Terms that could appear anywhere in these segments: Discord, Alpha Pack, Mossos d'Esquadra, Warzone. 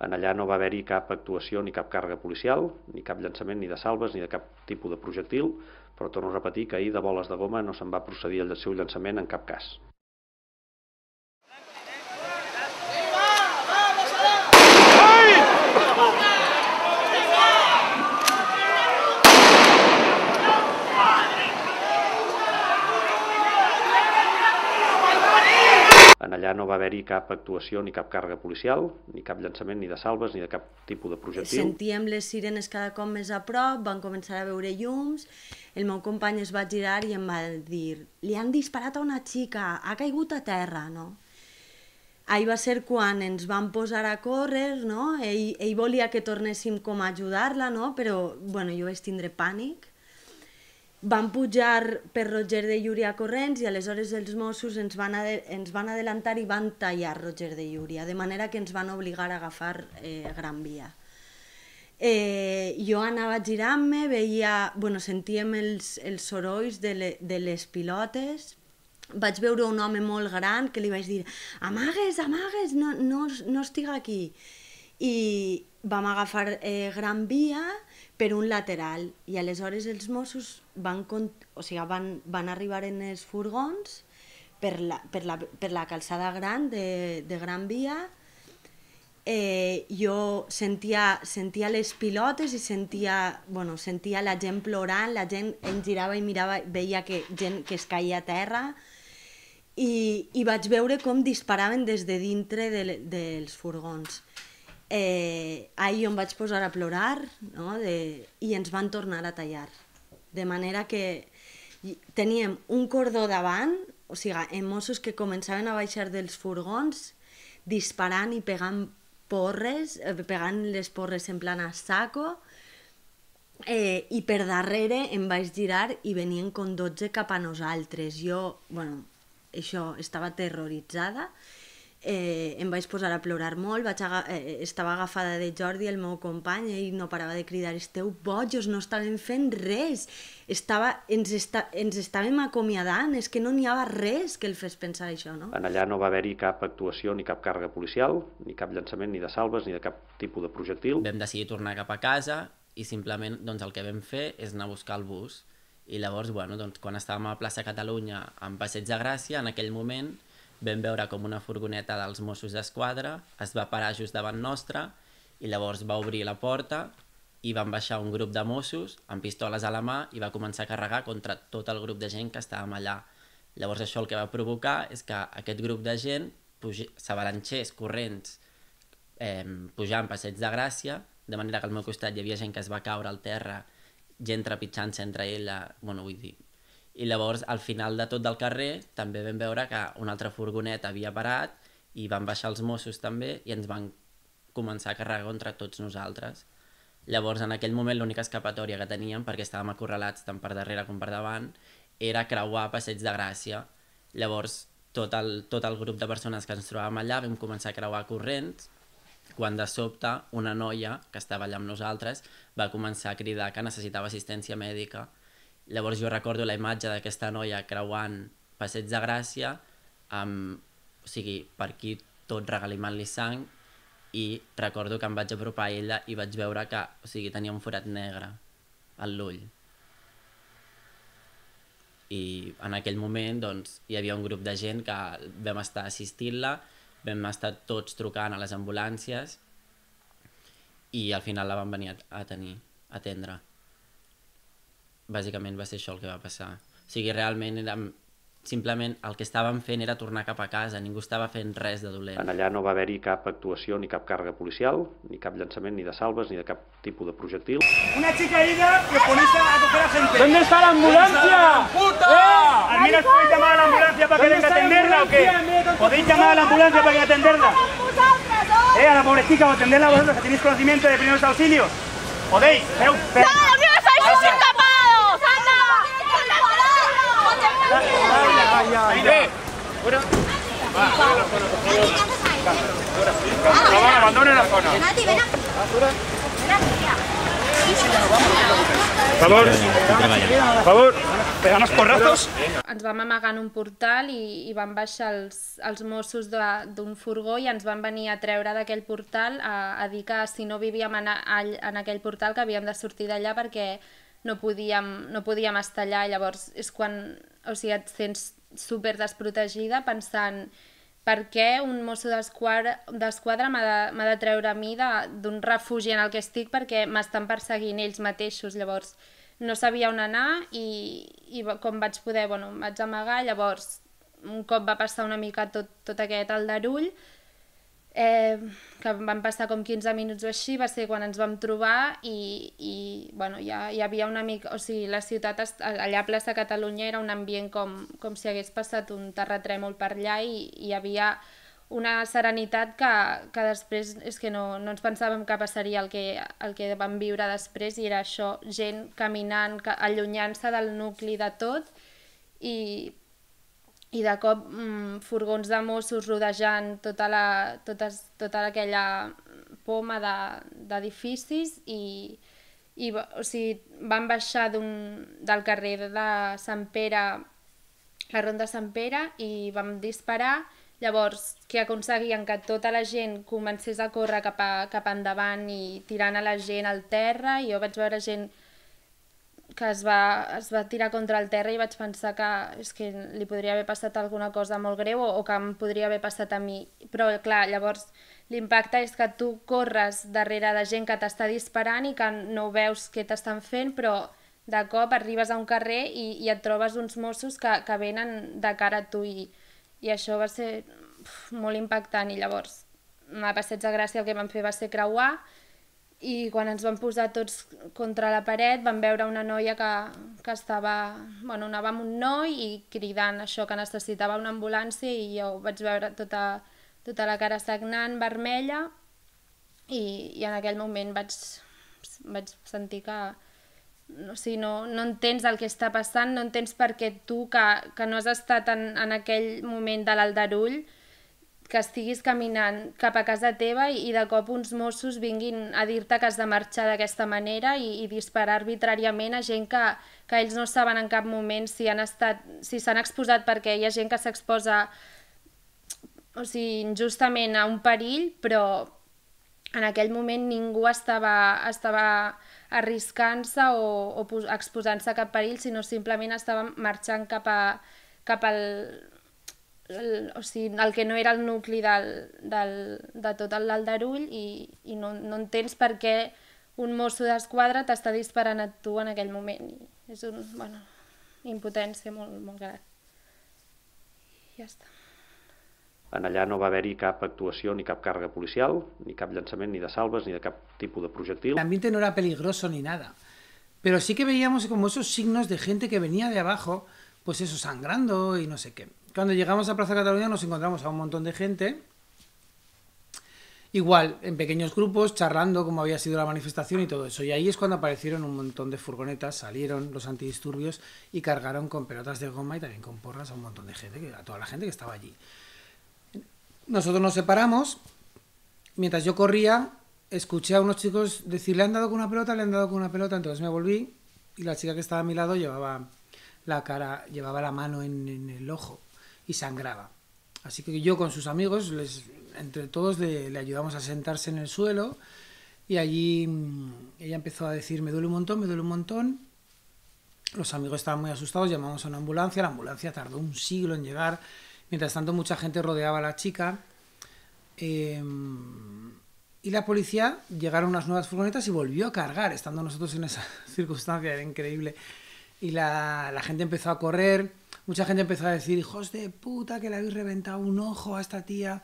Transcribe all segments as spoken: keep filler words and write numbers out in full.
En allà no va haver-hi cap actuació ni cap càrrega policial, ni cap llançament ni de salves ni de cap tipus de projectil, però torno a repetir que ahir de boles de goma no se'n va procedir al seu llançament en cap cas. En allà no va haver-hi cap actuació ni cap càrrega policial, ni cap llançament ni de salves ni de cap tipus de projectil. Sentíem les sirenes cada cop més a prop, van començar a veure llums, el meu company es va girar i em va dir «Li han disparat a una xica, ha caigut a terra», no? Ahir va ser quan ens vam posar a córrer, no? Ell, ell volia que tornéssim com a ajudar-la, no? Però bueno, jo vaig tindre pànic. Van pujar per Roger de Llúria corrents i aleshores els Mossos ens van, ens van adelantar i van tallar Roger de Llúria, de manera que ens van obligar a agafar eh, Gran Via. Eh, jo anava girant-me, veia, bueno, sentíem els, els sorolls de, le, de les pilotes, vaig veure un home molt gran que li vaig dir «Amagues, amagues, no, no, no estiga aquí». I vam agafar eh, Gran Via per un lateral i aleshores els Mossos van, o sigui, van, van arribar en els furgons per la, per la, per la calçada gran de, de Gran Via. Eh, jo sentia, sentia les pilotes i sentia, bueno, sentia la gent plorant, la gent em girava i mirava, veia que gent que es caia a terra i, i vaig veure com disparaven des de dintre de, dels furgons. Eh, ahir em vaig posar a plorar, no? de, i ens van tornar a tallar, de manera que teníem un cordó davant, o sigui, en Mossos que començaven a baixar dels furgons disparant i pegant porres, eh, pegant les porres en plan a saco, eh, i per darrere em vaig girar i venien con dotze cap a nosaltres. Jo, bueno, això, estava terroritzada. Eh, em vaig posar a plorar molt, vaig aga eh, estava agafada de Jordi, el meu company, i no parava de cridar «Esteu bojos, no estàvem fent res, estava, ens, esta ens estàvem acomiadant, és que no n'hi havia res que el fes pensar això». No? En allà no va haver-hi cap actuació ni cap càrrega policial, ni cap llançament ni de salves ni de cap tipus de projectil. Vam decidir tornar cap a casa i simplement doncs, el que vam fer és anar a buscar el bus. I llavors, bueno, doncs, quan estàvem a Plaça Catalunya en Passeig de Gràcia, en aquell moment vam veure com una furgoneta dels Mossos d'Esquadra es va parar just davant nostra i llavors va obrir la porta i van baixar un grup de Mossos amb pistoles a la mà i va començar a carregar contra tot el grup de gent que estàvem allà. Llavors això el que va provocar és que aquest grup de gent s'avalanxés corrents eh, pujant Passeig de Gràcia, de manera que al meu costat hi havia gent que es va caure al terra, gent trepitjant-se entre ella, bueno, vull dir... I llavors, al final de tot del carrer, també vam veure que una altra furgoneta havia parat i van baixar els Mossos també i ens van començar a carregar contra tots nosaltres. Llavors, en aquell moment, l'única escapatòria que teníem, perquè estàvem acorralats tant per darrere com per davant, era creuar Passeig de Gràcia. Llavors, tot el, tot el grup de persones que ens trobàvem allà vam començar a creuar corrents, quan de sobte una noia que estava allà amb nosaltres va començar a cridar que necessitava assistència mèdica. Llavors jo recordo la imatge d'aquesta noia creuant Passeig de Gràcia, amb, o sigui, per aquí tot regalimant-li sang, i recordo que em vaig apropar a ella i vaig veure que, o sigui, tenia un forat negre a l'ull. I en aquell moment doncs, hi havia un grup de gent que vam estar assistint-la, vam estar tots trucant a les ambulàncies i al final la van venir a tenir, a atendre. Bàsicament va ser això el que va passar. O sigui, realment, érem... simplement el que estàvem fent era tornar cap a casa, ningú estava fent res de dolent. En allà no va haver-hi cap actuació ni cap càrrega policial, ni cap llançament ni de salves, ni de cap tipus de projectil. Una chica herida que ponéis a coger a gente. ¿Dónde está la ambulancia? ¡Puta! ¡Eh! Al menos podéis llamar a la ambulancia para que venga a atenderla o qué? ¿Podéis llamar a la ambulancia para que atenderla? ¡Eh, a la pobre chica, o atenderla vosotros, que tenéis conocimiento de primeros auxilios! ¿Podéis? ¡No, no sois incapaces! Por favor, por favor. pegar-nos porrazos. Ens vam amagar en un portal i, i van baixar els, els Mossos d'un furgó i ens van venir a treure d'aquell portal a, a dir que si no vivíem en, a, en aquell portal que havíem de sortir d'allà perquè no podíem, no podíem estar allà. Llavors és quan, o sigui, et sents super desprotegida pensant per què un mosso d'esquadra m'ha de, de treure a mi d'un refugi en el que estic perquè m'estan perseguint ells mateixos. Llavors no sabia on anar i, i com vaig poder, bueno, em vaig amagar. Llavors un cop va passar una mica tot, tot aquest aldarull, eh, que van passar com quinze minuts o així, va ser quan ens vam trobar i, i bueno, ja hi havia una mica, o sigui, la ciutat, allà a plaça Catalunya era un ambient com, com si hagués passat un terratrèmol per allà i hi havia una serenitat que, que després és que no, no ens pensàvem que passaria el que, el que vam viure després, i era això, gent caminant, allunyant-se del nucli de tot i, i de cop mmm, furgons de Mossos rodejant tota, la, totes, tota aquella poma d'edificis de, i, i o sigui, van baixar del carrer de Sant Pere, la Ronda Sant Pere, i vam disparar. Llavors, que aconseguien que tota la gent comencés a córrer cap, a, cap endavant i tirant a la gent al terra, i jo vaig veure gent que es va, es va tirar contra el terra i vaig pensar que, és que li podria haver passat alguna cosa molt greu o, o que em podria haver passat a mi. Però clar, llavors l'impacte és que tu corres darrere de gent que t'està disparant i que no veus què t'estan fent, però de cop arribes a un carrer i, i et trobes uns Mossos que, que venen de cara a tu i I això va ser uf, molt impactant. I llavors, a Passeig de Gràcia el que vam fer va ser creuar, i quan ens vam posar tots contra la paret vam veure una noia que, que estava, bueno, anava amb un noi i cridant això, que necessitava una ambulància, i jo vaig veure tota, tota la cara sagnant, vermella, i, i en aquell moment vaig, vaig sentir que o sigui, no, no entens el que està passant, no entens per què tu, que, que no has estat en, en aquell moment de l'aldarull, que estiguis caminant cap a casa teva i, i de cop uns Mossos vinguin a dir-te que has de marxar d'aquesta manera i, i disparar arbitràriament a gent que, que ells no saben en cap moment si han estat, si s'han exposat, perquè hi ha gent que s'exposa, o sigui, injustament a un perill, però en aquell moment ningú estava... estava arriscant-se o, o exposant-se a cap perill, sinó simplement estàvem marxant cap, a, cap al el, o sigui, el que no era el nucli del, del, de tot l'aldarull, i, i no, no entens per què un mosso d'esquadra t'està disparant a tu en aquell moment. I és una bueno, impotència molt, molt gran. I ja està. En allà no va haver-hi cap actuació ni cap carga policial, ni cap lanzamiento, ni de salvas, ni de cap tipo de proyectil. El ambiente no era peligroso ni nada, pero sí que veíamos como esos signos de gente que venía de abajo, pues eso, sangrando y no sé qué. Cuando llegamos a Plaza Cataluña nos encontramos a un montón de gente, igual, en pequeños grupos, charlando cómo había sido la manifestación y todo eso. Y ahí es cuando aparecieron un montón de furgonetas, salieron los antidisturbios y cargaron con pelotas de goma y también con porras a un montón de gente, a toda la gente que estaba allí. Nosotros nos separamos, mientras yo corría, escuché a unos chicos decir, le han dado con una pelota, le han dado con una pelota, entonces me volví y la chica que estaba a mi lado llevaba la cara, llevaba la mano en, en el ojo y sangraba. Así que yo con sus amigos, les, entre todos le, le ayudamos a sentarse en el suelo, y allí ella empezó a decir, me duele un montón, me duele un montón. Los amigos estaban muy asustados, llamamos a una ambulancia, la ambulancia tardó un siglo en llegar. Mientras tanto, mucha gente rodeaba a la chica, eh, y la policía, llegaron unas nuevas furgonetas y volvió a cargar, estando nosotros en esa circunstancia, era increíble. Y la, la gente empezó a correr, mucha gente empezó a decir, hijos de puta, que le habéis reventado un ojo a esta tía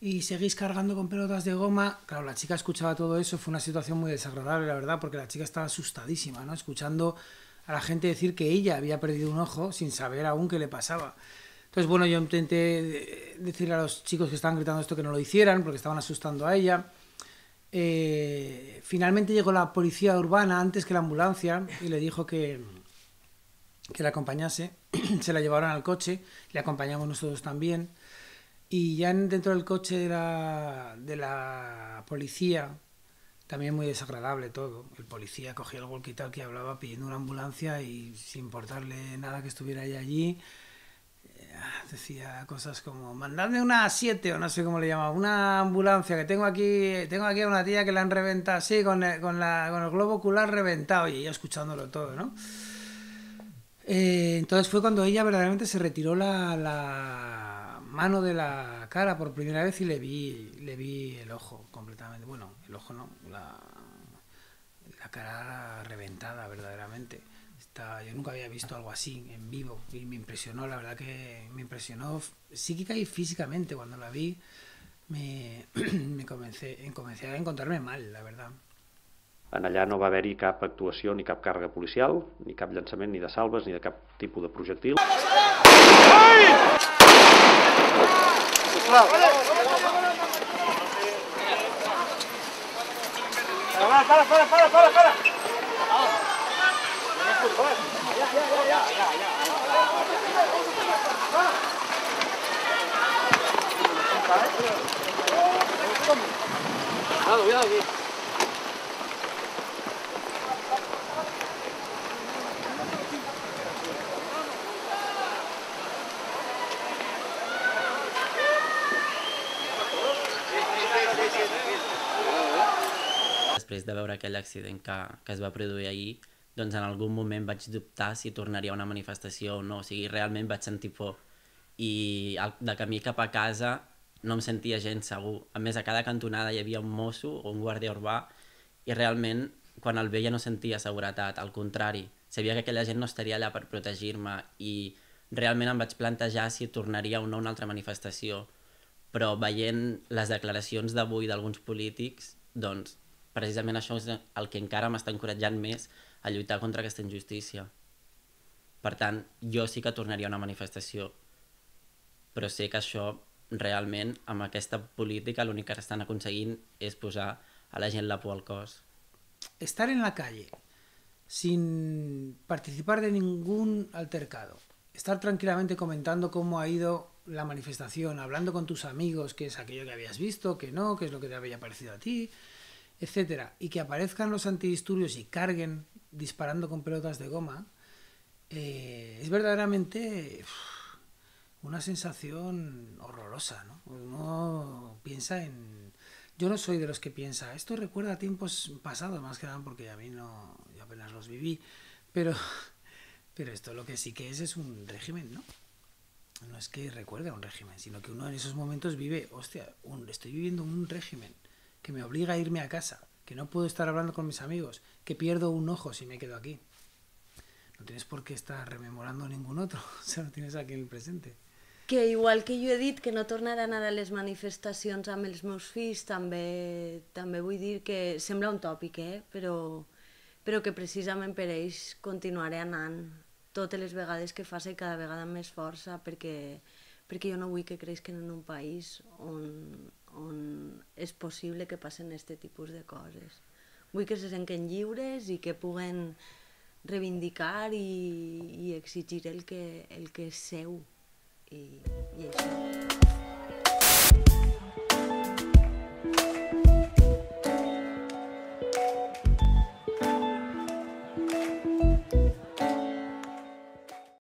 y seguís cargando con pelotas de goma. Claro, la chica escuchaba todo eso, fue una situación muy desagradable, la verdad, porque la chica estaba asustadísima, ¿no? Escuchando a la gente decir que ella había perdido un ojo sin saber aún qué le pasaba. Entonces, bueno, yo intenté decirle a los chicos que estaban gritando esto que no lo hicieran, porque estaban asustando a ella. Eh, finalmente llegó la policía urbana antes que la ambulancia y le dijo que, que la acompañase. Se la llevaron al coche, le acompañamos nosotros también. Y ya dentro del coche de la, de la policía También muy desagradable todo. El policía cogía el walkie-talkie y hablaba pidiendo una ambulancia y sin importarle nada que estuviera ella allí. Decía cosas como, mandadme una siete o no sé cómo le llamaba, una ambulancia que tengo aquí, tengo aquí a una tía que la han reventado, sí, con el, con la, con el globo ocular reventado, y ella escuchándolo todo, ¿no? Eh, entonces fue cuando ella verdaderamente se retiró la, la mano de la cara por primera vez y le vi, le vi el ojo completamente, bueno, el ojo no, la, la cara reventada verdaderamente. Yo nunca había visto algo así en vivo y me impresionó, la verdad que me impresionó psíquica y físicamente. Cuando la vi me, me comencé, comencé a encontrarme mal, la verdad. En allà no va haver-hi cap actuació ni cap càrrega policial, ni cap llançament ni de salves, ni de cap tipus de projectil. Para, para, para, para, para, para. Després de veure aquell accident que, que es va produir ahir, doncs en algun moment vaig dubtar si tornaria a una manifestació o no, o sigui, realment vaig sentir por. I de camí cap a casa no em sentia gens segur. A més, a cada cantonada hi havia un mosso o un guàrdia urbà i realment, quan el veia no sentia seguretat, al contrari. Sabia que aquella gent no estaria allà per protegir-me i realment em vaig plantejar si tornaria o no a una altra manifestació. Però veient les declaracions d'avui d'alguns polítics, doncs, precisament això és el que encara m'està encoratjant més a lluitar contra aquesta injustícia. Per tant, jo sí que tornaria a una manifestació, però sé que això realment, amb aquesta política, l'únic que estan aconseguint és posar a la gent la por al cos. Estar en la calle sin participar de ningún altercado, estar tranquilamente comentando cómo ha ido la manifestación, hablando con tus amigos qué es aquello que habías visto, qué no, qué es lo que te había parecido a ti, etcétera, y que aparezcan los antidisturbios y carguen disparando con pelotas de goma, eh, es verdaderamente uff, una sensación horrorosa, ¿no? Uno piensa en... Yo no soy de los que piensa, esto recuerda a tiempos pasados, más que nada porque a mí no... Yo apenas los viví, pero, pero esto lo que sí que es es un régimen, ¿no? No es que recuerde a un régimen, sino que uno en esos momentos vive, hostia, un, estoy viviendo un régimen que me obliga a irme a casa, que no puedo estar hablando con mis amigos, que pierdo un ojo si me quedo aquí. No tienes por qué estar rememorando ningún otro, o sea, no tienes aquí en el presente. Que igual que jo he dit que no tornaran a les manifestacions amb els meus fills, també, també vull dir que sembla un tòpic, eh? però, però que precisament per ells continuaré anant totes les vegades que faci cada vegada amb més força, perquè, perquè jo no vull que creixin en un país on... on és possible que passen aquest tipus de coses. Vull que se senten lliures i que puguen reivindicar i exigir el que és seu. I això.